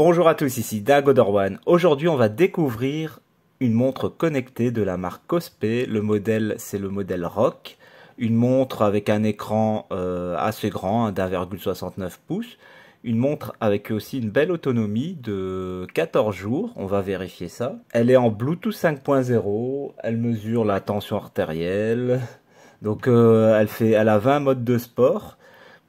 Bonjour à tous, ici Dag Odorwan. Aujourd'hui, on va découvrir une montre connectée de la marque Kospet. Le modèle, c'est le modèle Rock. Une montre avec un écran assez grand, d'1,69 pouces. Une montre avec aussi une belle autonomie de 14 jours. On va vérifier ça. Elle est en Bluetooth 5.0. Elle mesure la tension artérielle. Donc, elle a 20 modes de sport.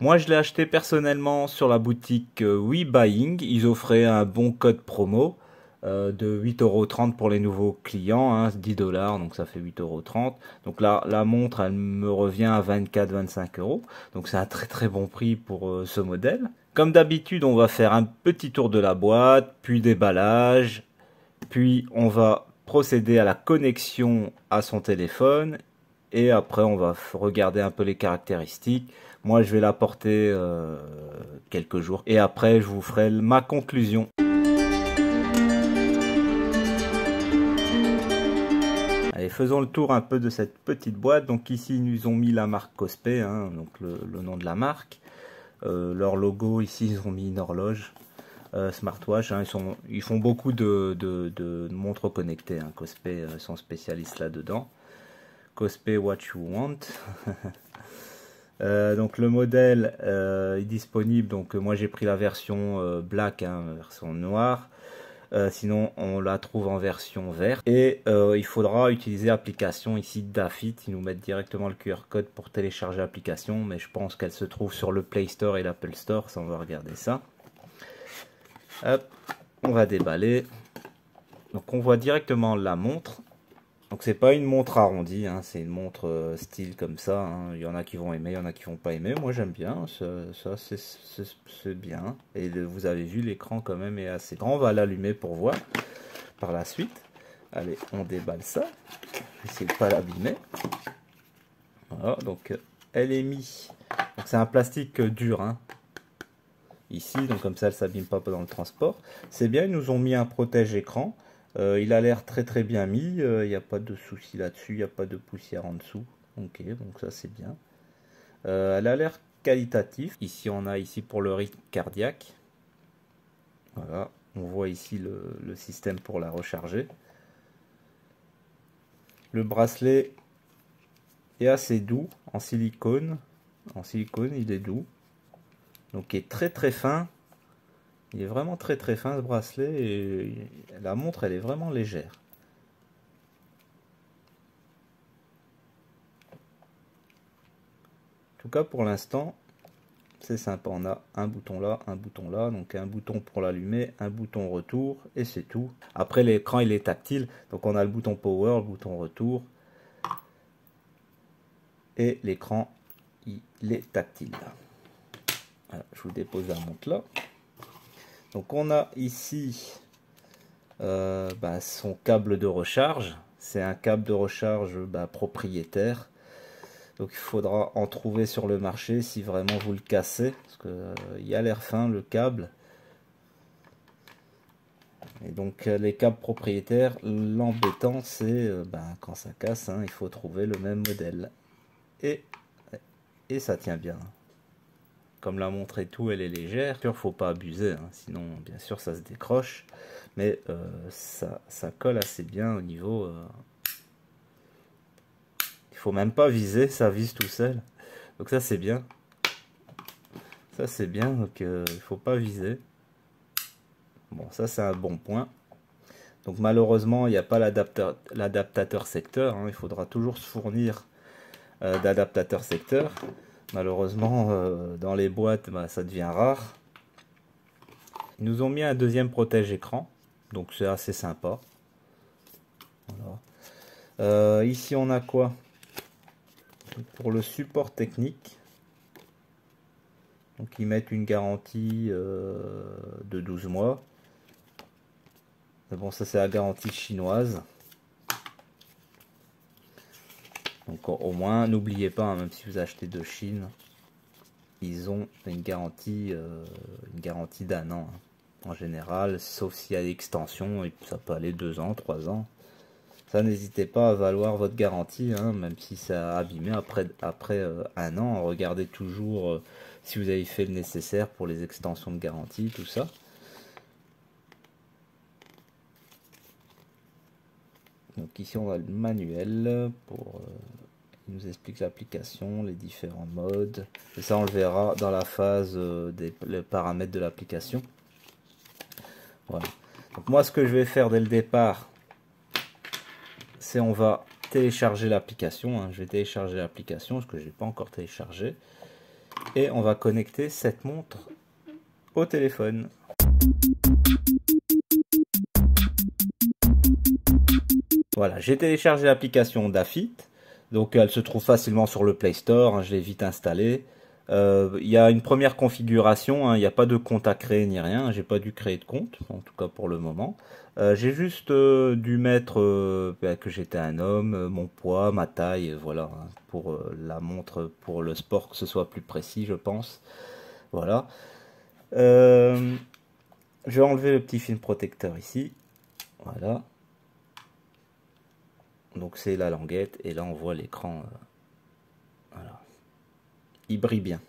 Moi, je l'ai acheté personnellement sur la boutique WeBuying. Ils offraient un bon code promo de 8,30 € pour les nouveaux clients, hein, 10 $, donc ça fait 8,30 €. Donc là, la montre, elle me revient à 24-25 €. Donc c'est un très très bon prix pour ce modèle. Comme d'habitude, on va faire un petit tour de la boîte, puis déballage, puis on va procéder à la connexion à son téléphone. Et après, on va regarder un peu les caractéristiques. Moi, je vais la porter quelques jours. Et après, je vous ferai ma conclusion. Allez, faisons le tour un peu de cette petite boîte. Donc ici, ils nous ont mis la marque Kospet, hein, donc le nom de la marque. Leur logo, ici, ils ont mis une horloge, smartwatch. Hein, ils font beaucoup de montres connectées. Hein. Kospet sont spécialistes là-dedans. Kospet What You Want. Donc le modèle est disponible. Donc moi j'ai pris la version black, hein, version noire. Sinon on la trouve en version verte. Et il faudra utiliser l'application ici Dafit. Ils nous mettent directement le QR code pour télécharger l'application. Mais je pense qu'elle se trouve sur le Play Store et l'Apple Store. Ça, on va regarder ça. Hop, on va déballer. Donc on voit directement la montre. Donc c'est pas une montre arrondie, hein, c'est une montre style comme ça, hein. Il y en a qui vont aimer, il y en a qui vont pas aimer. Moi j'aime bien, ça c'est bien. Et vous avez vu, l'écran quand même est assez grand, on va l'allumer pour voir par la suite. Allez, on déballe ça, j'essaie de pas l'abîmer. Voilà, donc elle est mise. Donc c'est un plastique dur, hein, ici, donc comme ça elle s'abîme pas dans le transport. C'est bien, ils nous ont mis un protège écran. Il a l'air très très bien mis, il n'y a pas de souci là-dessus, il n'y a pas de poussière en dessous. Ok, donc ça c'est bien. Elle a l'air qualitatif. Ici on a ici pour le rythme cardiaque. Voilà, on voit ici le système pour la recharger. Le bracelet est assez doux, en silicone. En silicone il est doux. Donc il est très très fin. Il est vraiment très très fin ce bracelet et la montre elle est vraiment légère. En tout cas pour l'instant c'est sympa, on a un bouton là, donc un bouton pour l'allumer, un bouton retour et c'est tout. Après l'écran il est tactile, donc on a le bouton power, le bouton retour et l'écran il est tactile. Voilà, je vous dépose la montre là. Donc on a ici son câble de recharge, c'est un câble de recharge propriétaire, donc il faudra en trouver sur le marché si vraiment vous le cassez, parce qu'il y a l'air fin le câble, et donc les câbles propriétaires, l'embêtant c'est quand ça casse, hein, il faut trouver le même modèle, et ça tient bien. Comme la montre et tout, elle est légère. Bien sûr, faut pas abuser, hein, sinon bien sûr ça se décroche. Mais ça colle assez bien au niveau. Il faut même pas viser, ça vise tout seul. Donc ça c'est bien. Ça c'est bien, donc il faut pas viser. Bon, ça c'est un bon point. Donc malheureusement, il n'y a pas l'adaptateur secteur. Hein, il faudra toujours se fournir d'adaptateur secteur. Malheureusement, dans les boîtes, ça devient rare. Ils nous ont mis un deuxième protège-écran. Donc, c'est assez sympa. Voilà. Ici, on a quoi? Pour le support technique. Donc, ils mettent une garantie de 12 mois. Mais bon, ça, c'est la garantie chinoise. Donc au moins, n'oubliez pas, hein, même si vous achetez de Chine, ils ont une garantie d'un an, hein, en général, sauf s'il y a l'extension, et ça peut aller 2 ans, 3 ans. Ça, n'hésitez pas à valoir votre garantie, hein, même si ça a abîmé après 1 an. Regardez toujours si vous avez fait le nécessaire pour les extensions de garantie, tout ça. Donc ici on va le manuel pour il nous explique l'application, les différents modes, et ça on le verra dans la phase des paramètres de l'application. Voilà. Donc moi ce que je vais faire dès le départ, c'est on va télécharger l'application, hein. Je vais télécharger l'application, ce que je n'ai pas encore téléchargé, et on va connecter cette montre au téléphone. Voilà, j'ai téléchargé l'application Dafit, donc elle se trouve facilement sur le Play Store, hein, je l'ai vite installée. Il y a une première configuration, hein, il n'y a pas de compte à créer ni rien, j'ai pas dû créer de compte, en tout cas pour le moment. J'ai juste dû mettre que j'étais un homme, mon poids, ma taille, voilà, hein, pour la montre, pour le sport, que ce soit plus précis je pense. Voilà. Je vais enlever le petit film protecteur ici, voilà. Donc c'est la languette, et là on voit l'écran, voilà. Il brille bien.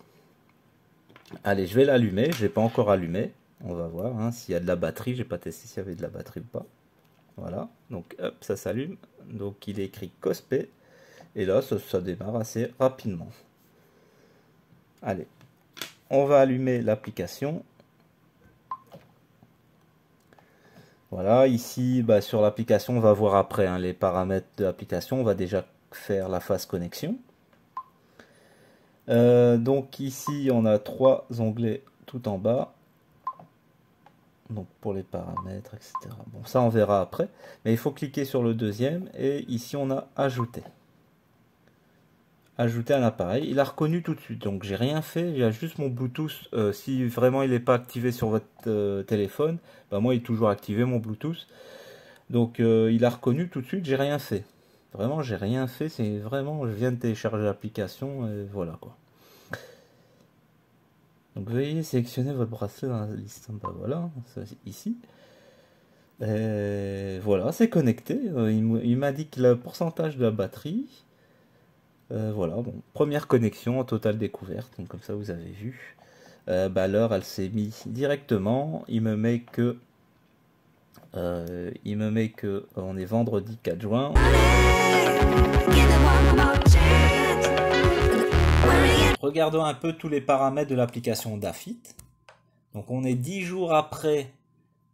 Allez, je vais l'allumer. Je l'ai pas encore allumé. On va voir hein, s'il y a de la batterie. J'ai pas testé s'il y avait de la batterie ou pas. Voilà. Donc hop, ça s'allume. Donc il est écrit Kospet. Et là, ça démarre assez rapidement. Allez, on va allumer l'application. Voilà. Ici, bah, sur l'application, on va voir après hein, les paramètres de l'application. On va déjà faire la phase connexion. Donc ici on a 3 onglets tout en bas, donc pour les paramètres, etc. Bon, ça on verra après, mais il faut cliquer sur le deuxième et ici on a ajouter. Ajouter un appareil, il a reconnu tout de suite, donc j'ai rien fait, il y a juste mon Bluetooth. Si vraiment il n'est pas activé sur votre téléphone, bah moi il est toujours activé mon Bluetooth, donc il a reconnu tout de suite, j'ai rien fait. Vraiment, j'ai rien fait, c'est vraiment, je viens de télécharger l'application, et voilà quoi. Donc veuillez sélectionner votre bracelet dans la liste, bah voilà, ici. Et voilà, c'est connecté, il m'indique le pourcentage de la batterie. Voilà, bon, première connexion en totale découverte, donc comme ça vous avez vu. Bah l'heure, elle s'est mise directement, il me met que on est vendredi 4 juin. Regardons un peu tous les paramètres de l'application Dafit. Donc on est 10 jours après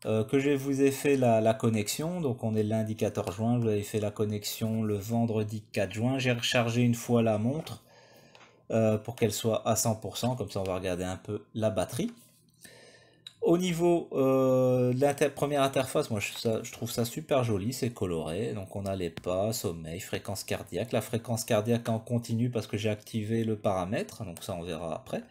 que je vous ai fait la connexion. Donc on est le lundi 14 juin, vous avez fait la connexion le vendredi 4 juin. J'ai rechargé une fois la montre pour qu'elle soit à 100%. Comme ça on va regarder un peu la batterie. Au niveau de la première interface, moi je trouve ça super joli, c'est coloré. Donc on a les pas, sommeil, fréquence cardiaque. La fréquence cardiaque en continu parce que j'ai activé le paramètre, donc ça on verra après.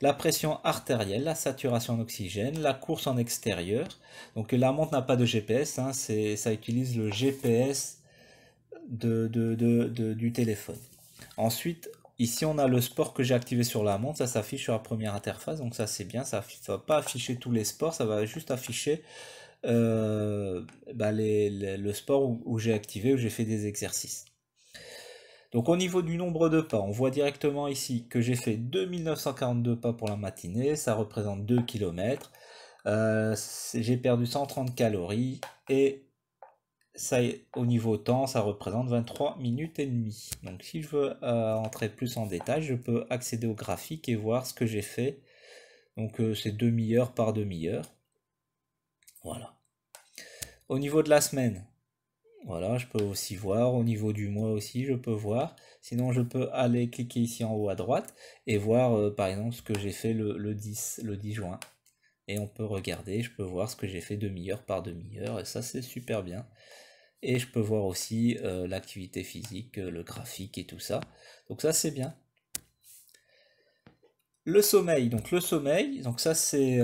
La pression artérielle, la saturation d'oxygène, la course en extérieur. Donc la montre n'a pas de GPS, hein, ça utilise le GPS du téléphone. Ensuite, ici, on a le sport que j'ai activé sur la montre, ça s'affiche sur la première interface, donc ça c'est bien, ça ne va pas afficher tous les sports, ça va juste afficher bah le sport où j'ai activé, où j'ai fait des exercices. Donc au niveau du nombre de pas, on voit directement ici que j'ai fait 2942 pas pour la matinée, ça représente 2 km, j'ai perdu 130 calories, et ça, au niveau temps, ça représente 23 minutes et demie. Donc si je veux entrer plus en détail, je peux accéder au graphique et voir ce que j'ai fait. Donc c'est demi-heure par demi-heure. Voilà. Au niveau de la semaine, voilà, je peux aussi voir. Au niveau du mois aussi, je peux voir. Sinon, je peux aller cliquer ici en haut à droite et voir, par exemple, ce que j'ai fait le 10 juin. Et on peut regarder, je peux voir ce que j'ai fait demi-heure par demi-heure, et ça c'est super bien. Et je peux voir aussi l'activité physique, le graphique et tout ça. Donc ça c'est bien. Le sommeil, donc ça c'est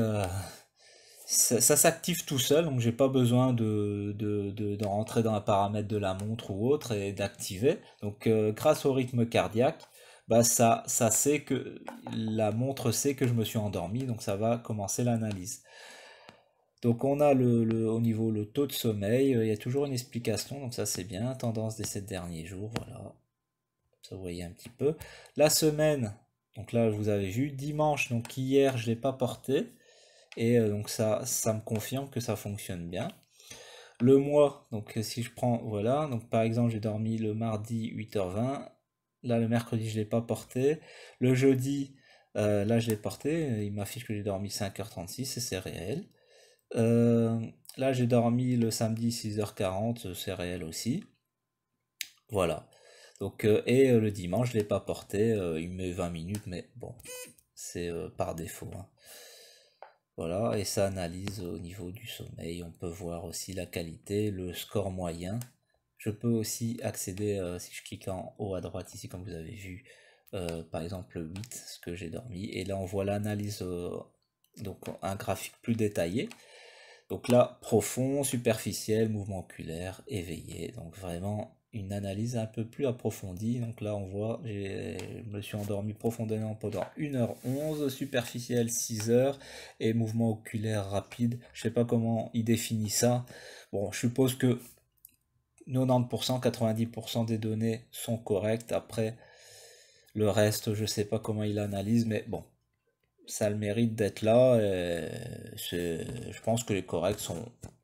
ça s'active tout seul, donc j'ai pas besoin de rentrer dans un paramètre de la montre ou autre et d'activer. Donc grâce au rythme cardiaque, bah ça sait que la montre sait que je me suis endormi, donc ça va commencer l'analyse. Donc on a au niveau le taux de sommeil, il y a toujours une explication, donc ça c'est bien, tendance des 7 derniers jours, voilà, ça vous voyez un petit peu. La semaine, donc là vous avez vu, dimanche, donc hier je ne l'ai pas porté, et donc ça me confirme que ça fonctionne bien. le mois, donc si je prends, voilà, donc par exemple j'ai dormi le mardi 8h20, là le mercredi je ne l'ai pas porté, le jeudi là je l'ai porté, il m'affiche que j'ai dormi 5h36 et c'est réel, là j'ai dormi le samedi 6h40, c'est réel aussi, voilà. Donc, et le dimanche, je ne l'ai pas porté, il met 20 minutes, mais bon, c'est par défaut, hein. Voilà, et ça analyse au niveau du sommeil, on peut voir aussi la qualité, le score moyen. Je peux aussi accéder, si je clique en haut à droite ici, comme vous avez vu, par exemple 8, ce que j'ai dormi. Et là, on voit l'analyse, donc un graphique plus détaillé. Donc là, profond, superficiel, mouvement oculaire, éveillé, donc vraiment... une analyse un peu plus approfondie. Donc là on voit, je me suis endormi profondément pendant 1h11, superficiel 6h et mouvement oculaire rapide, je sais pas comment il définit ça. Bon, je suppose que 90%, 90% des données sont correctes, après le reste je sais pas comment il analyse, mais bon, ça a le mérite d'être là et je pense que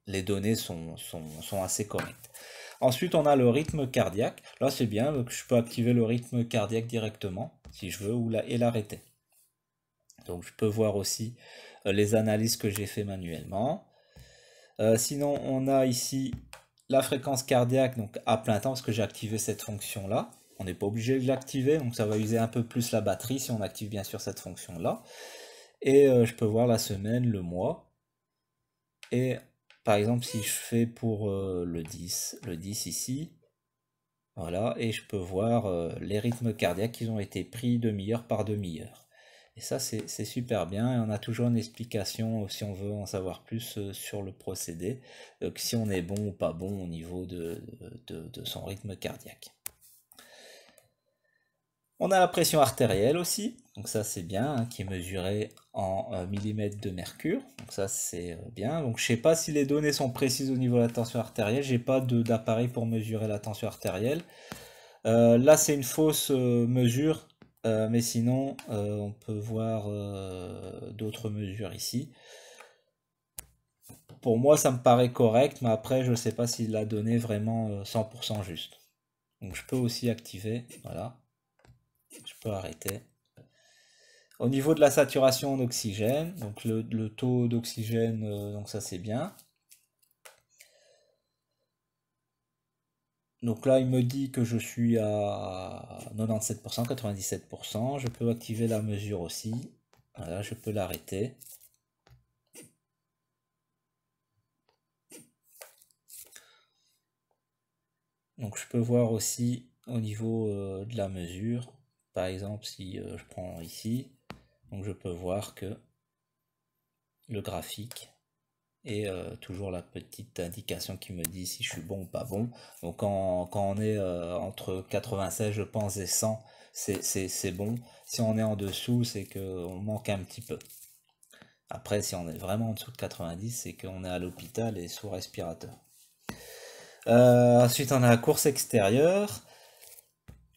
les données sont assez correctes. Ensuite, on a le rythme cardiaque. Là, c'est bien, donc je peux activer le rythme cardiaque directement, si je veux, et l'arrêter. Donc, je peux voir aussi les analyses que j'ai fait manuellement. Sinon, on a ici la fréquence cardiaque, donc à plein temps, parce que j'ai activé cette fonction-là. On n'est pas obligé de l'activer, donc ça va user un peu plus la batterie si on active bien sûr cette fonction-là. Et je peux voir la semaine, le mois. Et... par exemple, si je fais pour le 10 ici, voilà, et je peux voir les rythmes cardiaques qui ont été pris demi-heure par demi-heure. Et ça, c'est super bien. Et on a toujours une explication, si on veut en savoir plus sur le procédé, que si on est bon ou pas bon au niveau de son rythme cardiaque. On a la pression artérielle aussi, donc ça c'est bien, hein, qui est mesurée en millimètres de mercure, donc ça c'est bien. Donc je sais pas si les données sont précises au niveau de la tension artérielle, j'ai pas d'appareil pour mesurer la tension artérielle. Là c'est une fausse mesure, mais sinon on peut voir d'autres mesures ici. Pour moi ça me paraît correct, mais après je sais pas si la donnée est vraiment 100% juste. Donc je peux aussi activer, voilà. Je peux arrêter. Au niveau de la saturation en oxygène, donc le taux d'oxygène, donc ça c'est bien. Donc là il me dit que je suis à 97%, 97%. Je peux activer la mesure aussi. Voilà, je peux l'arrêter. Donc je peux voir aussi au niveau de la mesure. Par exemple, si je prends ici, donc je peux voir que le graphique est toujours la petite indication qui me dit si je suis bon ou pas bon. Donc quand on est entre 96, je pense, et 100, c'est bon. Si on est en dessous, c'est qu'on manque un petit peu. Après, si on est vraiment en dessous de 90, c'est qu'on est à l'hôpital et sous respirateur. Ensuite, on a la course extérieure.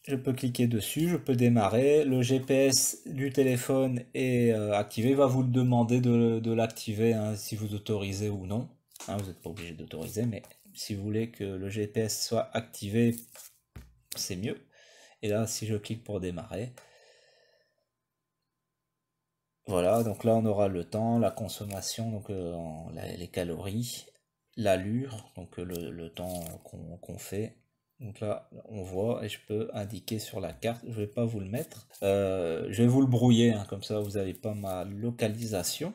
Je peux cliquer dessus, je peux démarrer. Le GPS du téléphone est activé. Il va vous le demander de l'activer, hein, si vous autorisez ou non. Hein, vous n'êtes pas obligé d'autoriser, mais si vous voulez que le GPS soit activé, c'est mieux. Et là, si je clique pour démarrer, voilà, donc là, on aura le temps, la consommation, donc les calories, l'allure, donc le temps qu'on fait. Donc là, on voit et je peux indiquer sur la carte. Je vais pas vous le mettre. Je vais vous le brouiller, hein, comme ça, vous n'avez pas ma localisation.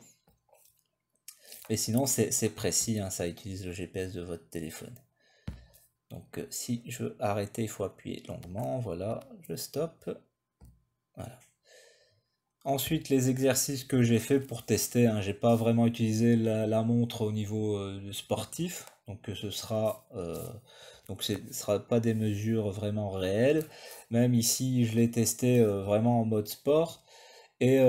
Mais sinon, c'est précis, hein, ça utilise le GPS de votre téléphone. Donc si je veux arrêter, il faut appuyer longuement. Voilà, je stoppe. Voilà. Ensuite, les exercices que j'ai fait pour tester. Hein, je n'ai pas vraiment utilisé la montre au niveau sportif. Donc ce sera... donc ce ne sera pas des mesures vraiment réelles. Même ici, je l'ai testé vraiment en mode sport. Et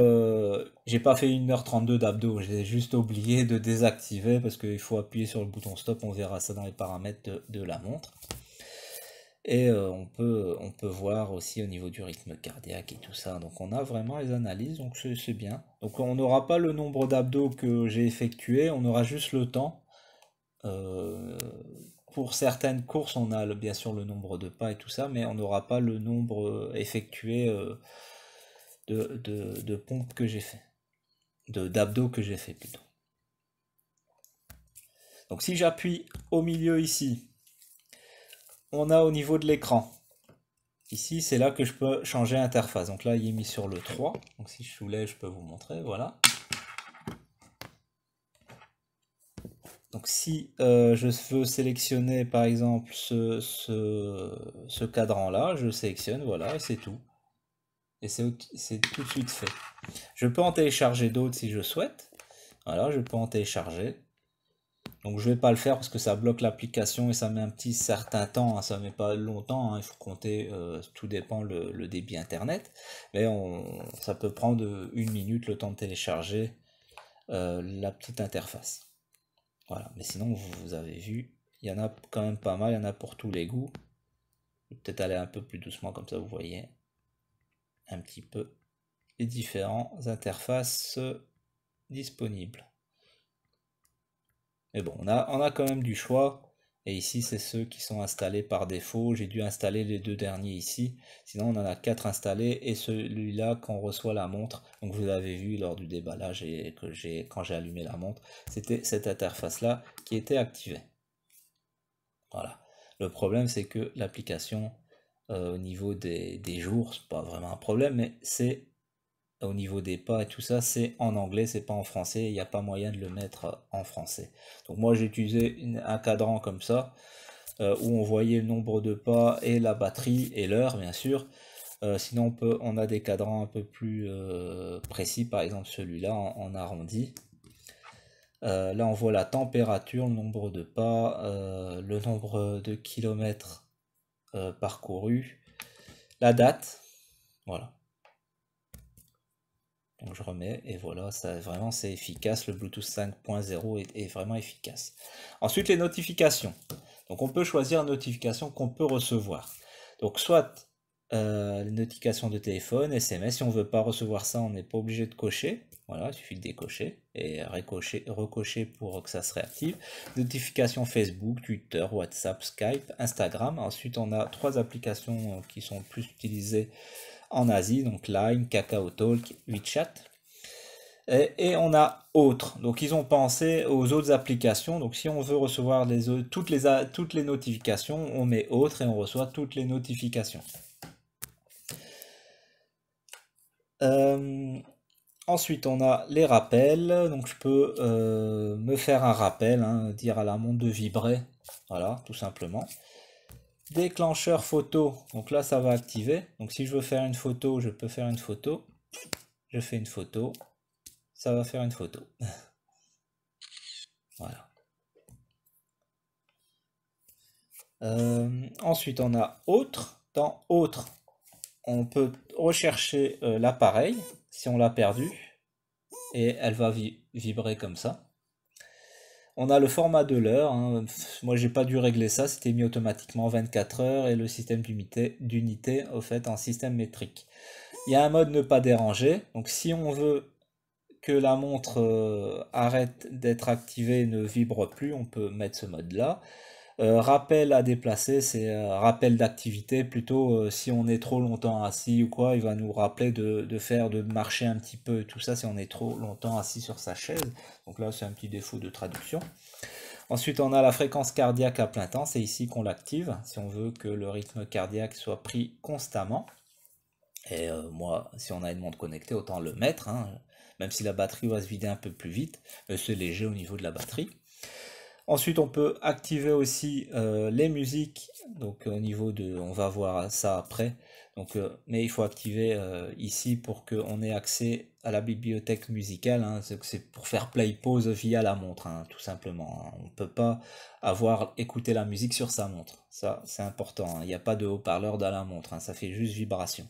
j'ai pas fait 1h32 d'abdos. J'ai juste oublié de désactiver parce qu'il faut appuyer sur le bouton stop. On verra ça dans les paramètres de la montre. Et on peut voir aussi au niveau du rythme cardiaque et tout ça. Donc on a vraiment les analyses. Donc c'est bien. Donc on n'aura pas le nombre d'abdos que j'ai effectué. On aura juste le temps. Pour certaines courses, on a bien sûr le nombre de pas et tout ça, mais on n'aura pas le nombre effectué de pompes que j'ai fait, d'abdos que j'ai fait plutôt. Donc si j'appuie au milieu ici, on a au niveau de l'écran. Ici, c'est là que je peux changer interface. Donc là, il est mis sur le 3. Donc si je soulève, je peux vous montrer. Voilà. Donc si je veux sélectionner par exemple ce cadran-là, je sélectionne, voilà, et c'est tout. Et c'est tout de suite fait. Je peux en télécharger d'autres si je souhaite. Voilà, je peux en télécharger. Donc je ne vais pas le faire parce que ça bloque l'application et ça met un petit certain temps, hein, ça ne met pas longtemps, hein, il faut compter, tout dépend le débit internet, mais ça peut prendre une minute le temps de télécharger la petite interface. Voilà, mais sinon vous avez vu, il y en a quand même pas mal, il y en a pour tous les goûts. Je vais peut-être aller un peu plus doucement comme ça vous voyez un petit peu les différentes interfaces disponibles. Mais bon, on a quand même du choix. Et ici, c'est ceux qui sont installés par défaut. J'ai dû installer les deux derniers ici. Sinon, on en a 4 installés. Et celui-là, quand on reçoit la montre, donc vous l'avez vu lors du déballage et quand j'ai allumé la montre, c'était cette interface-là qui était activée. Voilà. Le problème, c'est que l'application, au niveau des jours, c'est pas vraiment un problème, mais c'est au niveau des pas et tout ça, c'est en anglais, c'est pas en français, il n'y a pas moyen de le mettre en français. Donc moi j'ai utilisé un cadran comme ça, où on voyait le nombre de pas et la batterie et l'heure bien sûr. Sinon on a des cadrans un peu plus précis, par exemple celui-là en arrondi. Là on voit la température, le nombre de pas, le nombre de kilomètres parcourus, la date, voilà. Donc je remets et voilà, ça vraiment c'est efficace, le Bluetooth 5.0 est vraiment efficace. Ensuite les notifications, donc on peut choisir une notification qu'on peut recevoir. Donc soit les notifications de téléphone, SMS, si on ne veut pas recevoir ça, on n'est pas obligé de cocher. Voilà, il suffit de décocher et recocher pour que ça se réactive. Notifications Facebook, Twitter, WhatsApp, Skype, Instagram. Ensuite on a 3 applications qui sont plus utilisées en Asie, donc Line, KakaoTalk, WeChat, et on a autres. Donc ils ont pensé aux autres applications, donc si on veut recevoir toutes les notifications, on met autres et on reçoit toutes les notifications. Ensuite on a les rappels, donc je peux me faire un rappel, hein, dire à la montre de vibrer, voilà, tout simplement. Déclencheur photo, donc là ça va activer, donc si je veux faire une photo, je peux faire une photo, je fais une photo, ça va faire une photo. Voilà. Ensuite on a autre, dans autre on peut rechercher l'appareil si on l'a perdu et elle va vibrer comme ça. On a le format de l'heure, hein. Moi j'ai pas dû régler ça, c'était mis automatiquement 24 heures et le système d'unité au fait en système métrique. Il y a un mode ne pas déranger, donc si on veut que la montre arrête d'être activée, ne vibre plus, on peut mettre ce mode là. Rappel à déplacer, c'est rappel d'activité, plutôt si on est trop longtemps assis ou quoi, il va nous rappeler de marcher un petit peu, tout ça si on est trop longtemps assis sur sa chaise, donc là c'est un petit défaut de traduction. Ensuite on a la fréquence cardiaque à plein temps, c'est ici qu'on l'active, si on veut que le rythme cardiaque soit pris constamment, et moi si on a une montre connectée autant le mettre, hein, même si la batterie va se vider un peu plus vite, c'est léger au niveau de la batterie. Ensuite, on peut activer aussi les musiques, donc au niveau de, on va voir ça après, donc, mais il faut activer ici pour qu'on ait accès à la bibliothèque musicale, hein, c'est pour faire play-pause via la montre, hein, tout simplement, hein. On ne peut pas écouter la musique sur sa montre, ça c'est important, hein. Il n'y a pas de haut-parleur dans la montre, hein, ça fait juste vibration.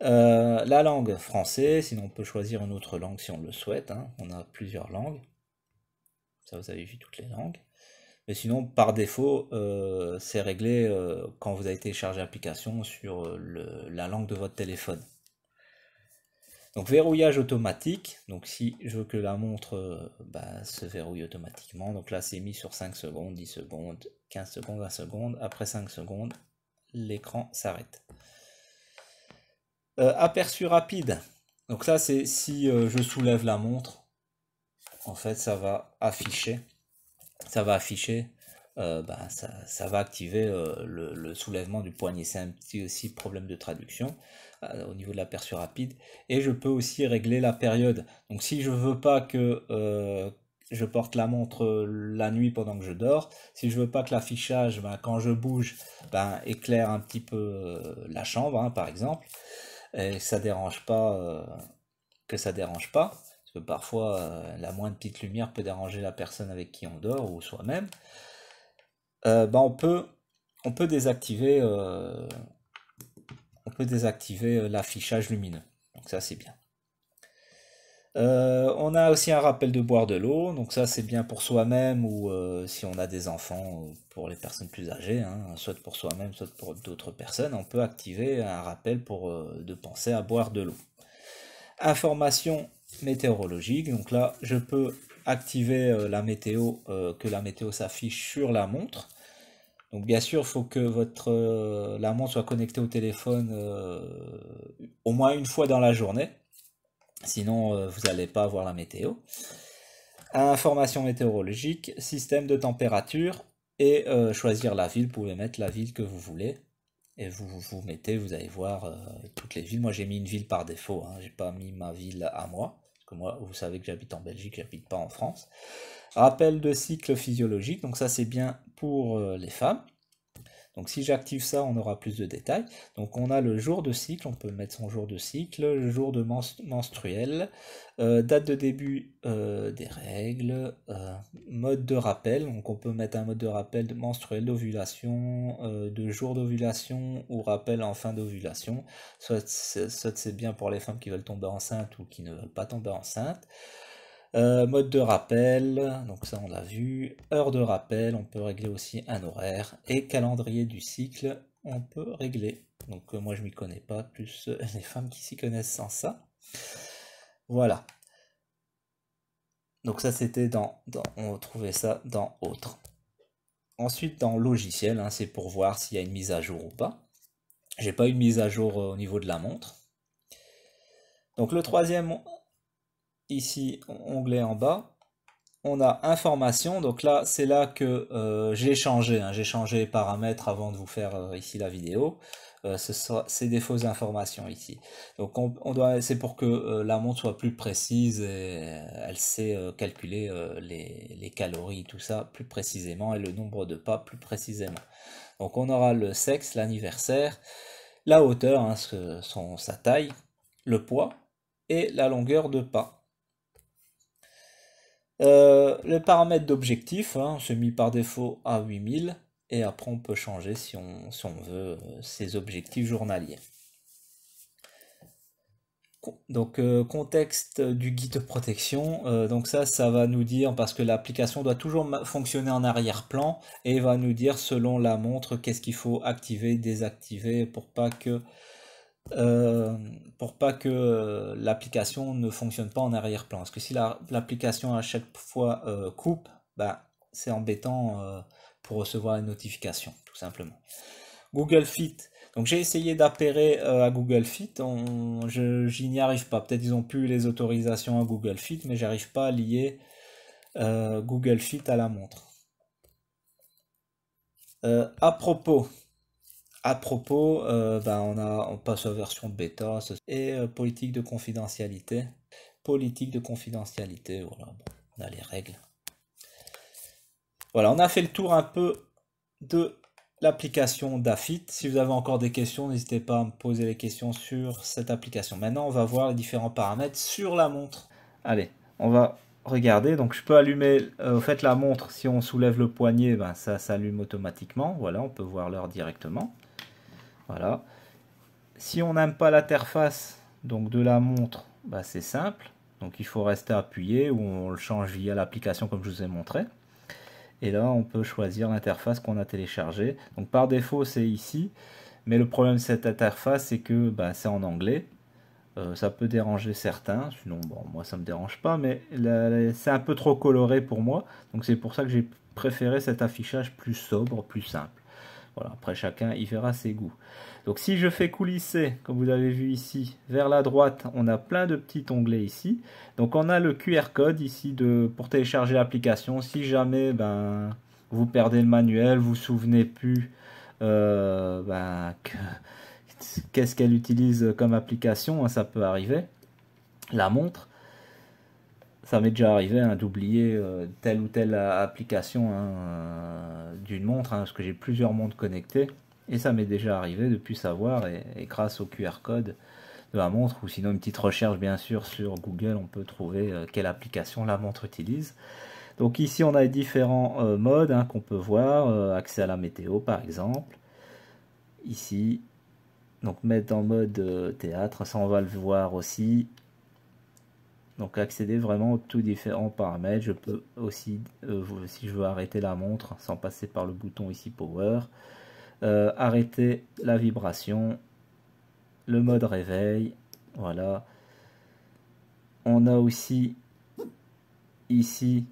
La langue français, sinon on peut choisir une autre langue si on le souhaite, hein, on a plusieurs langues. Ça, vous avez vu toutes les langues, mais sinon par défaut c'est réglé quand vous avez téléchargé l'application sur la langue de votre téléphone. Donc verrouillage automatique, donc si je veux que la montre se verrouille automatiquement, donc là c'est mis sur 5 secondes, 10 secondes, 15 secondes, 20 secondes, après 5 secondes, l'écran s'arrête. Aperçu rapide, donc là c'est si je soulève la montre, en fait ça va afficher, ça va activer le soulèvement du poignet. C'est un petit aussi problème de traduction au niveau de l'aperçu rapide. Et je peux aussi régler la période. Donc si je veux pas que je porte la montre la nuit pendant que je dors, si je veux pas que l'affichage quand je bouge éclaire un petit peu la chambre par exemple, et que ça dérange pas, parce que parfois la moindre petite lumière peut déranger la personne avec qui on dort ou soi-même. On peut désactiver l'affichage lumineux, donc ça c'est bien. On a aussi un rappel de boire de l'eau, donc ça c'est bien pour soi-même ou si on a des enfants ou pour les personnes plus âgées, soit pour soi-même soit pour d'autres personnes. On peut activer un rappel pour de penser à boire de l'eau. Information météorologique, donc là je peux activer la météo, que la météo s'affiche sur la montre. Donc bien sûr, il faut que votre la montre soit connectée au téléphone au moins une fois dans la journée, sinon vous n'allez pas avoir la météo. Information météorologique, système de température et choisir la ville. Vous pouvez mettre la ville que vous voulez et vous mettez, vous allez voir toutes les villes. Moi j'ai mis une ville par défaut, j'ai pas mis ma ville à moi. Moi, vous savez que j'habite en Belgique, j'habite pas en France. Rappel de cycle physiologique, donc ça c'est bien pour les femmes. Donc si j'active ça, on aura plus de détails. Donc on a le jour de cycle, on peut mettre son jour de cycle, le jour de menstruel, date de début des règles, mode de rappel, donc on peut mettre un mode de rappel de menstruel, d'ovulation, de jour d'ovulation ou rappel en fin d'ovulation. Soit c'est bien pour les femmes qui veulent tomber enceinte ou qui ne veulent pas tomber enceinte. Mode de rappel, donc ça on l'a vu, heure de rappel, on peut régler aussi un horaire, et calendrier du cycle, on peut régler. Donc moi je m'y connais pas, plus les femmes qui s'y connaissent sans ça. Voilà. Donc ça c'était dans on trouvait ça dans autre. Ensuite dans logiciel, c'est pour voir s'il y a une mise à jour ou pas. J'ai pas eu de mise à jour au niveau de la montre. Donc le troisième... Ici, onglet en bas, on a information. Donc là, c'est là que j'ai changé. J'ai changé les paramètres avant de vous faire ici la vidéo. C'est des fausses informations ici. Donc c'est pour que la montre soit plus précise. Et elle sait calculer les calories, tout ça, plus précisément. Et le nombre de pas, plus précisément. Donc on aura le sexe, l'anniversaire, la hauteur, sa taille, le poids et la longueur de pas. Le paramètre d'objectif, c'est mis par défaut à 8000 et après on peut changer si on veut ses objectifs journaliers. Donc contexte du guide de protection, donc ça va nous dire, parce que l'application doit toujours fonctionner en arrière-plan et va nous dire selon la montre qu'est-ce qu'il faut activer, désactiver pour pas que l'application ne fonctionne pas en arrière-plan. Parce que si l'application à chaque fois coupe, c'est embêtant pour recevoir une notification, tout simplement. Google Fit. Donc j'ai essayé d'appairer à Google Fit, je n'y arrive pas. Peut-être ils ont plus les autorisations à Google Fit, mais j'arrive pas à lier Google Fit à la montre. À propos, on passe à version bêta et politique de confidentialité. Voilà, on a les règles. Voilà, on a fait le tour un peu de l'application Dafit. Si vous avez encore des questions, n'hésitez pas à me poser les questions sur cette application. Maintenant, on va voir les différents paramètres sur la montre. Allez, on va regarder. Donc, je peux allumer, au fait, la montre. Si on soulève le poignet, ça s'allume automatiquement. Voilà, on peut voir l'heure directement. Voilà. Si on n'aime pas l'interface de la montre, c'est simple. Donc il faut rester appuyé ou on le change via l'application comme je vous ai montré. Et là on peut choisir l'interface qu'on a téléchargée. Donc par défaut c'est ici. Mais le problème de cette interface c'est que c'est en anglais. Ça peut déranger certains, sinon bon, moi ça me dérange pas, mais c'est un peu trop coloré pour moi, donc c'est pour ça que j'ai préféré cet affichage plus sobre, plus simple. Voilà, après chacun y verra ses goûts. Donc si je fais coulisser, comme vous l'avez vu ici, vers la droite, on a plein de petits onglets ici. Donc on a le QR code ici pour télécharger l'application. Si jamais vous perdez le manuel, vous ne vous souvenez plus qu'est-ce qu'elle utilise comme application, hein, ça peut arriver. La montre, ça m'est déjà arrivé hein, d'oublier telle ou telle application hein, d'une montre, hein, parce que j'ai plusieurs montres connectées, et ça m'est déjà arrivé de plus savoir, et grâce au QR code de la montre, ou sinon une petite recherche bien sûr sur Google, on peut trouver quelle application la montre utilise. Donc ici on a les différents modes hein, qu'on peut voir, accès à la météo par exemple, ici, donc mettre en mode théâtre, ça on va le voir aussi. Donc accéder vraiment aux tout différents paramètres. Je peux aussi, si je veux arrêter la montre, sans passer par le bouton ici power, arrêter la vibration, le mode réveil, voilà. On a aussi ici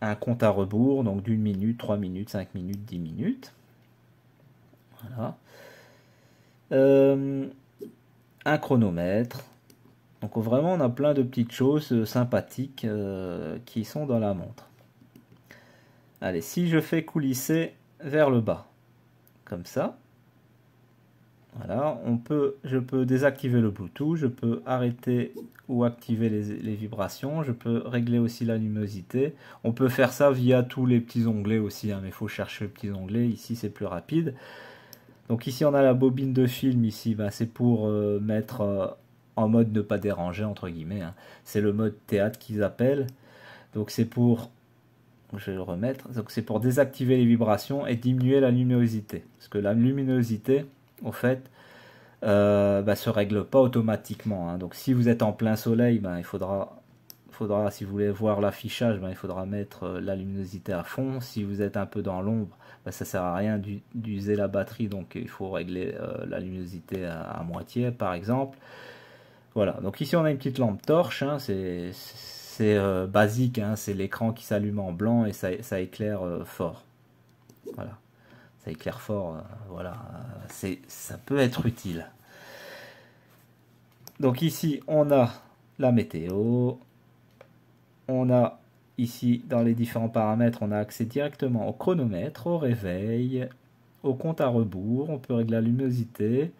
un compte à rebours, donc d'une minute, 3 minutes, 5 minutes, 10 minutes. Voilà. Un chronomètre, donc vraiment on a plein de petites choses sympathiques qui sont dans la montre. Allez, si je fais coulisser vers le bas comme ça, voilà, je peux désactiver le Bluetooth, je peux arrêter ou activer les vibrations, je peux régler aussi la luminosité. On peut faire ça via tous les petits onglets aussi hein, mais il faut chercher les petits onglets, ici c'est plus rapide. Donc ici on a la bobine de film, ici c'est pour mettre en mode ne pas déranger entre guillemets, hein. C'est le mode théâtre qu'ils appellent, donc c'est pour, je vais le remettre, donc c'est pour désactiver les vibrations et diminuer la luminosité, parce que la luminosité au fait se règle pas automatiquement, hein. Donc si vous êtes en plein soleil, il faudra, si vous voulez voir l'affichage, il faudra mettre la luminosité à fond. Si vous êtes un peu dans l'ombre, ça sert à rien d'user la batterie, donc il faut régler la luminosité à moitié par exemple. Voilà, donc ici on a une petite lampe torche, hein, c'est basique, hein, c'est l'écran qui s'allume en blanc et ça éclaire fort. Voilà, ça éclaire fort, voilà, ça peut être utile. Donc ici on a la météo. On a ici, dans les différents paramètres, on a accès directement au chronomètre, au réveil, au compte à rebours. On peut régler la luminosité.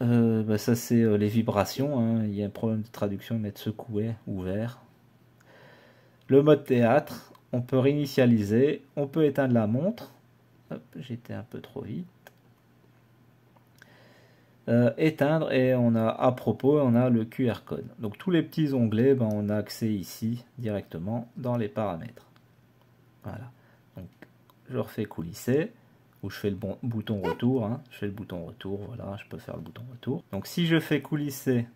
Ça, c'est les vibrations. Hein. Il y a un problème de traduction, mettre secoué, ouvert. Le mode théâtre, on peut réinitialiser. On peut éteindre la montre. J'étais un peu trop vite. Éteindre, et on a à propos, on a le QR code. Donc tous les petits onglets, on a accès ici directement dans les paramètres. Voilà. Donc je refais coulisser, ou je fais le bouton retour. Hein. Je fais le bouton retour, voilà, je peux faire le bouton retour. Donc si je fais coulisser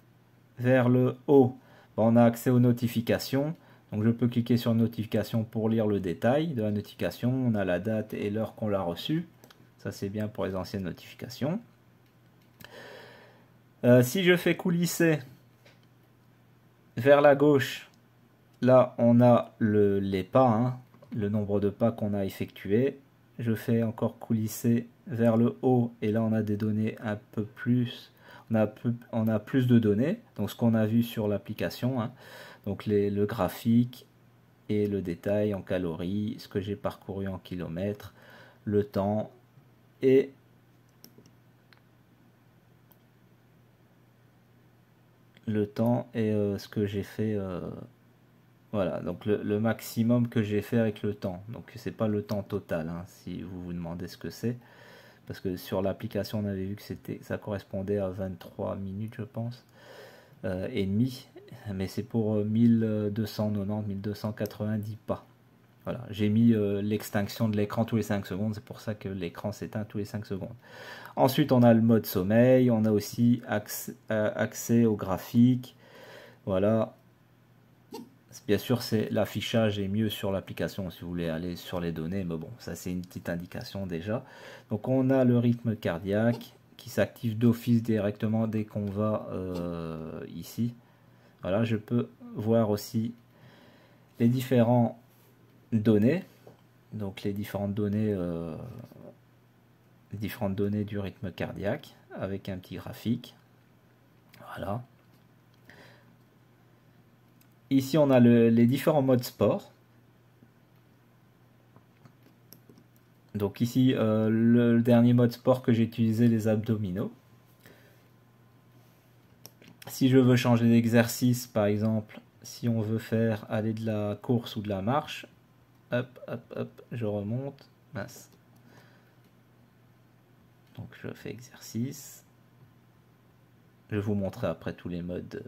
vers le haut, on a accès aux notifications. Donc je peux cliquer sur notification pour lire le détail de la notification. On a la date et l'heure qu'on l'a reçue. Ça c'est bien pour les anciennes notifications. Si je fais coulisser vers la gauche, là on a les pas, hein, le nombre de pas qu'on a effectué. Je fais encore coulisser vers le haut et là on a des données un peu plus, on a plus de données, donc ce qu'on a vu sur l'application, hein, donc le graphique et le détail en calories, ce que j'ai parcouru en kilomètres, le temps et ce que j'ai fait, voilà, donc le maximum que j'ai fait avec le temps, donc c'est pas le temps total, hein, si vous vous demandez ce que c'est, parce que sur l'application on avait vu que ça correspondait à 23 minutes je pense, et demi, mais c'est pour 1290, 1290 pas, voilà, j'ai mis l'extinction de l'écran tous les 5 secondes, c'est pour ça que l'écran s'éteint tous les 5 secondes. Ensuite, on a le mode sommeil, on a aussi accès au graphique, voilà. Bien sûr, l'affichage est mieux sur l'application si vous voulez aller sur les données, mais bon, ça c'est une petite indication déjà. Donc on a le rythme cardiaque, qui s'active d'office directement dès qu'on va ici. Voilà, je peux voir aussi les différentes données, donc les différentes données du rythme cardiaque avec un petit graphique. Voilà. Ici, on a les différents modes sport. Donc ici, le dernier mode sport que j'ai utilisé, les abdominaux. Si je veux changer d'exercice, par exemple, si on veut faire aller de la course ou de la marche, hop, hop, hop, je remonte, mince. Donc je fais exercice. Je vais vous montrer après tous les modes.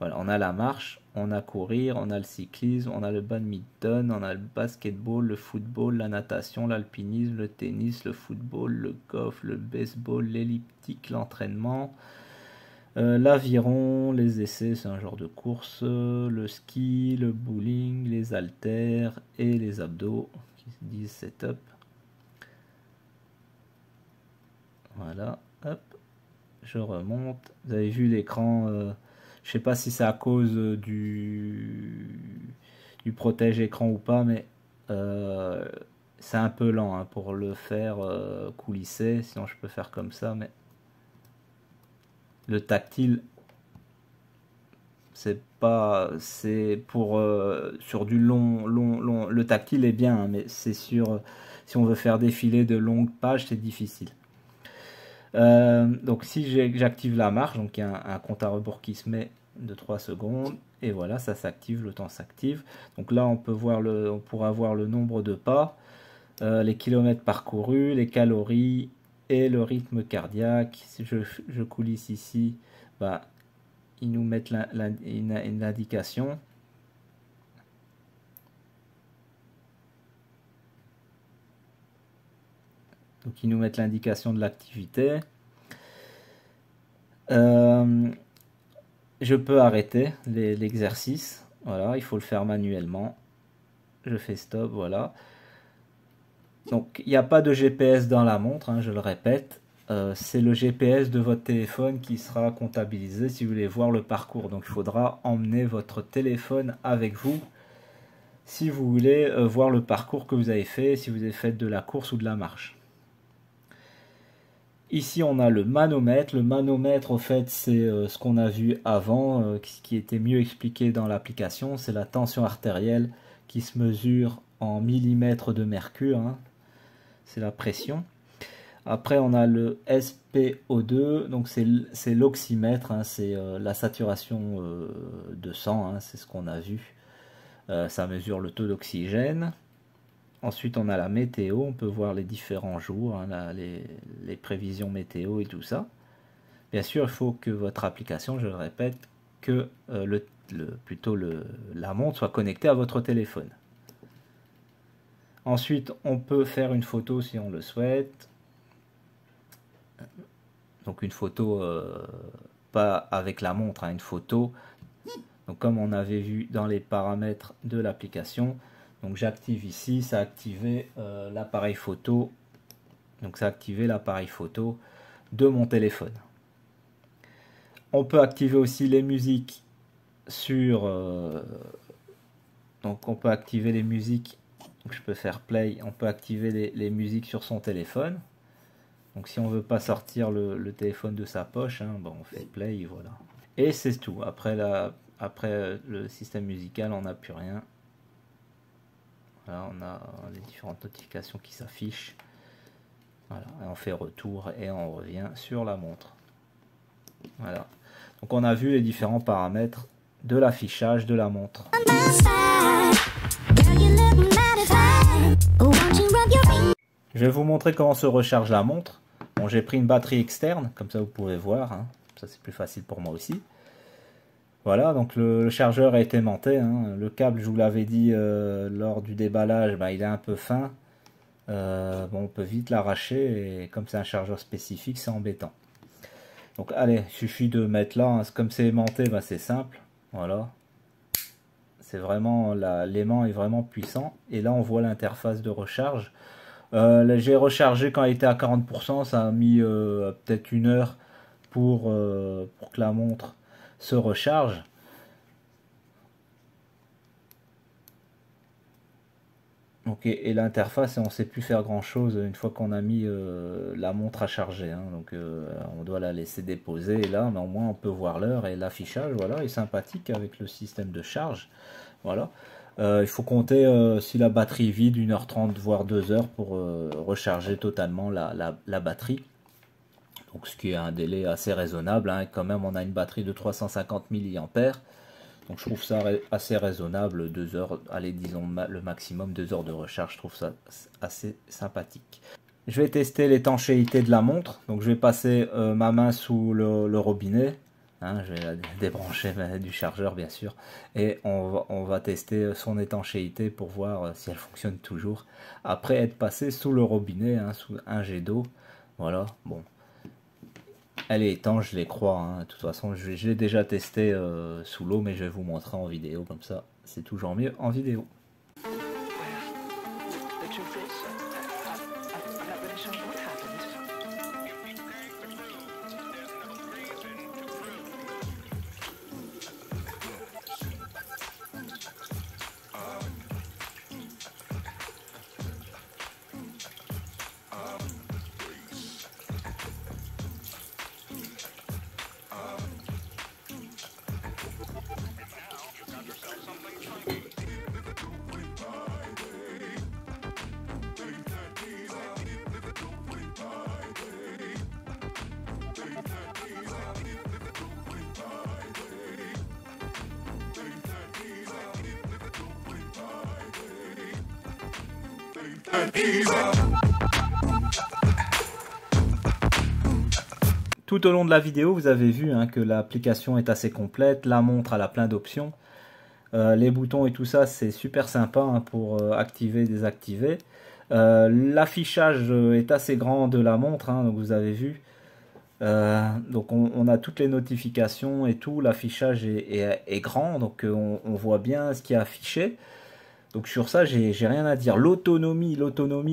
Voilà, on a la marche, on a courir, on a le cyclisme, on a le badminton, on a le basketball, le football, la natation, l'alpinisme, le tennis, le football, le golf, le baseball, l'elliptique, l'entraînement, l'aviron, les essais, c'est un genre de course, le ski, le bowling, les haltères et les abdos qui se disent setup. Voilà, hop, je remonte. Vous avez vu l'écran. Je sais pas si c'est à cause du protège-écran ou pas, mais c'est un peu lent hein, pour le faire coulisser. Sinon, je peux faire comme ça, mais le tactile, c'est pas, c'est pour sur du long. Le tactile est bien, hein, mais c'est sur si on veut faire défiler de longues pages, c'est difficile. Donc si j'active la marche, donc il y a un compte à rebours qui se met de 3 secondes et voilà, ça s'active, le temps s'active. Donc là on peut voir on pourra voir le nombre de pas, les kilomètres parcourus, les calories et le rythme cardiaque. Si je coulisse ici, bah, ils nous mettent une indication. Donc ils nous mettent l'indication de l'activité. Je peux arrêter l'exercice. Voilà, il faut le faire manuellement. Je fais stop, voilà. Donc il n'y a pas de GPS dans la montre, hein, je le répète. C'est le GPS de votre téléphone qui sera comptabilisé si vous voulez voir le parcours. Donc il faudra emmener votre téléphone avec vous si vous voulez voir le parcours que vous avez fait, si vous avez fait de la course ou de la marche. Ici on a le manomètre. Le manomètre au fait c'est ce qu'on a vu avant, qui était mieux expliqué dans l'application, c'est la tension artérielle qui se mesure en millimètres de mercure, hein. C'est la pression. Après on a le SpO2, donc c'est l'oxymètre, hein, c'est la saturation de sang, hein, c'est ce qu'on a vu, ça mesure le taux d'oxygène. Ensuite, on a la météo, on peut voir les différents jours, hein, les prévisions météo et tout ça. Bien sûr, il faut que votre application, je le répète, que la montre soit connectée à votre téléphone. Ensuite, on peut faire une photo si on le souhaite. Donc une photo, pas avec la montre, hein, une photo. Donc comme on avait vu dans les paramètres de l'application. Donc j'active ici, ça a activé l'appareil photo. Donc ça a activé l'appareil photo de mon téléphone. On peut activer aussi les musiques sur. Donc on peut activer les musiques. Donc je peux faire play. On peut activer les musiques sur son téléphone. Donc si on veut pas sortir le téléphone de sa poche, hein, bon, on fait play, voilà. Et c'est tout. Après le système musical, on n'a plus rien. Voilà, on a les différentes notifications qui s'affichent. Voilà, et on fait retour et on revient sur la montre. Voilà. Donc on a vu les différents paramètres de l'affichage de la montre. Je vais vous montrer comment se recharge la montre. Bon, j'ai pris une batterie externe, comme ça vous pouvez voir, hein. Ça c'est plus facile pour moi aussi. Voilà, donc le chargeur est aimanté, hein. Le câble, je vous l'avais dit lors du déballage, bah, il est un peu fin. Bon, on peut vite l'arracher et comme c'est un chargeur spécifique, c'est embêtant. Donc allez, il suffit de mettre là, hein. Comme c'est aimanté, bah, c'est simple. Voilà, l'aimant est vraiment puissant. Et là, on voit l'interface de recharge. J'ai rechargé quand elle était à 40%, ça a mis peut-être une heure pour que la montre se recharge. Donc, et l'interface, on ne sait plus faire grand chose une fois qu'on a mis la montre à charger, hein. Donc on doit la laisser déposer, et là mais au moins on peut voir l'heure, et l'affichage voilà, est sympathique avec le système de charge. Voilà. Il faut compter, si la batterie est vide, 1h30 voire 2h pour recharger totalement la batterie. Donc, ce qui est un délai assez raisonnable, hein. Et quand même on a une batterie de 350 mAh. Donc je trouve ça assez raisonnable, 2 heures, allez disons le maximum 2 heures de recharge, je trouve ça assez sympathique. Je vais tester l'étanchéité de la montre, donc je vais passer ma main sous le robinet, hein, je vais la débrancher du chargeur bien sûr, et on va tester son étanchéité pour voir si elle fonctionne toujours, après être passée sous le robinet, hein, sous un jet d'eau, voilà, bon. Elle est étanche, je les crois, hein. De toute façon je l'ai déjà testé sous l'eau, mais je vais vous montrer en vidéo, comme ça c'est toujours mieux en vidéo. Tout au long de la vidéo, vous avez vu hein, que l'application est assez complète, la montre elle a plein d'options, les boutons et tout ça c'est super sympa hein, pour activer, désactiver. L'affichage est assez grand de la montre, hein, donc vous avez vu. Donc on a toutes les notifications et tout, l'affichage est grand, donc on voit bien ce qui est affiché. Donc sur ça, j'ai rien à dire. L'autonomie,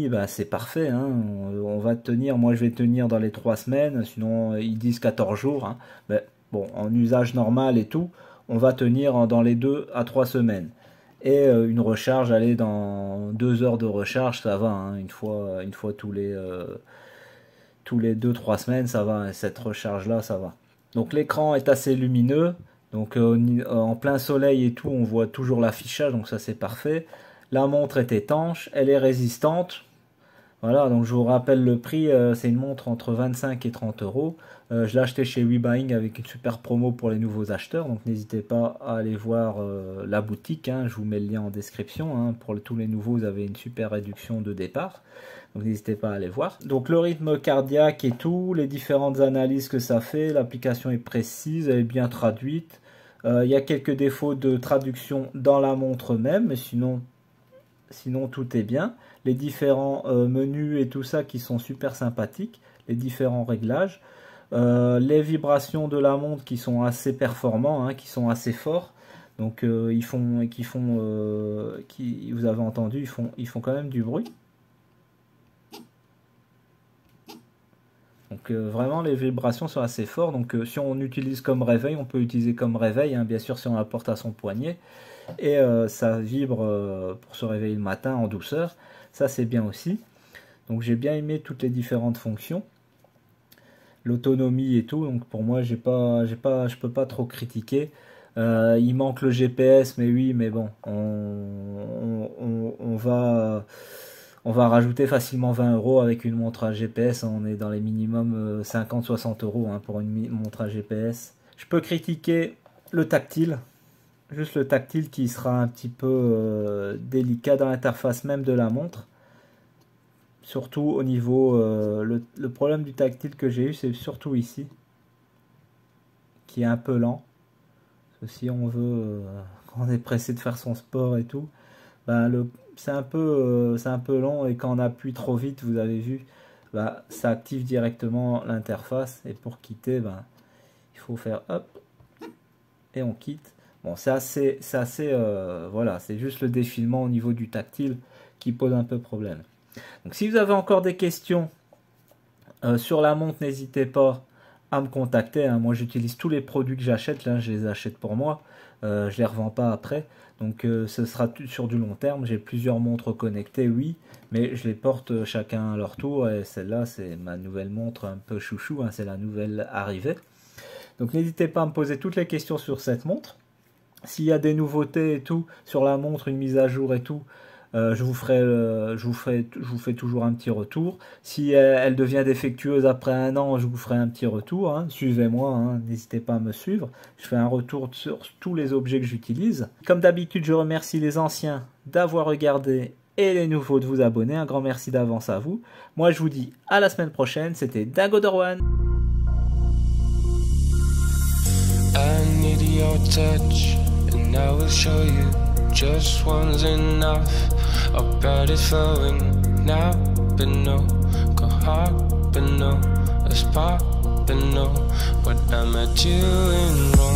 ben c'est parfait, hein. On va tenir, moi je vais tenir dans les 3 semaines, sinon ils disent 14 jours. Hein. Mais bon, en usage normal et tout, on va tenir dans les 2 à 3 semaines. Et une recharge, allez, dans 2 heures de recharge, ça va, hein. Une fois tous les 2-3 semaines, ça va, hein. Cette recharge-là, ça va. Donc l'écran est assez lumineux. Donc en plein soleil et tout, on voit toujours l'affichage, donc ça c'est parfait. La montre est étanche, elle est résistante. Voilà, donc je vous rappelle le prix, c'est une montre entre 25 et 30 euros. Je l'ai acheté chez WeBuying avec une super promo pour les nouveaux acheteurs, donc n'hésitez pas à aller voir la boutique, hein, je vous mets le lien en description. Hein, pour tous les nouveaux, vous avez une super réduction de départ, donc n'hésitez pas à aller voir. Donc le rythme cardiaque et tout, les différentes analyses que ça fait, l'application est précise, elle est bien traduite. Il y a quelques défauts de traduction dans la montre même, mais sinon tout est bien. Les différents menus et tout ça qui sont super sympathiques, les différents réglages, les vibrations de la montre qui sont assez performants, hein, qui sont assez forts. Donc vous avez entendu, ils font quand même du bruit. Donc vraiment les vibrations sont assez fortes, donc si on utilise comme réveil, on peut utiliser comme réveil, hein, bien sûr si on la porte à son poignet, et ça vibre pour se réveiller le matin en douceur, ça c'est bien aussi. Donc j'ai bien aimé toutes les différentes fonctions, l'autonomie et tout, donc pour moi je peux pas trop critiquer. Il manque le GPS, mais oui, mais bon, on va rajouter facilement 20 € avec une montre à GPS. On est dans les minimums 50-60 € hein, pour une montre à GPS. Je peux critiquer le tactile. Juste le tactile qui sera un petit peu délicat dans l'interface même de la montre. Surtout au niveau... le problème du tactile que j'ai eu, c'est surtout ici. Qui est un peu lent. Parce que si on veut... quand on est pressé de faire son sport et tout... Ben c'est un peu long, et quand on appuie trop vite, vous avez vu, ben, ça active directement l'interface, et pour quitter, ben, il faut faire hop, et on quitte. Bon, c'est assez voilà, c'est juste le défilement au niveau du tactile qui pose un peu problème. Donc si vous avez encore des questions sur la montre, n'hésitez pas à me contacter, hein. Moi j'utilise tous les produits que j'achète, là je les achète pour moi, je les revends pas après, donc ce sera sur du long terme. J'ai plusieurs montres connectées, oui, mais je les porte chacun à leur tour, et celle-là c'est ma nouvelle montre un peu chouchou, hein, c'est la nouvelle arrivée. Donc n'hésitez pas à me poser toutes les questions sur cette montre. S'il y a des nouveautés et tout sur la montre, une mise à jour et tout, je vous fais toujours un petit retour. Si elle devient défectueuse après un an, je vous ferai un petit retour, hein. Suivez-moi, hein. N'hésitez pas à me suivre. Je fais un retour sur tous les objets que j'utilise. Comme d'habitude, je remercie les anciens d'avoir regardé et les nouveaux de vous abonner. Un grand merci d'avance à vous. Moi, je vous dis à la semaine prochaine. C'était Dingo Dorwan. I need your touch, and I will show you just one's enough. Our body flowing now, but no, go hard, but no, it's popping, no. What am I doing wrong?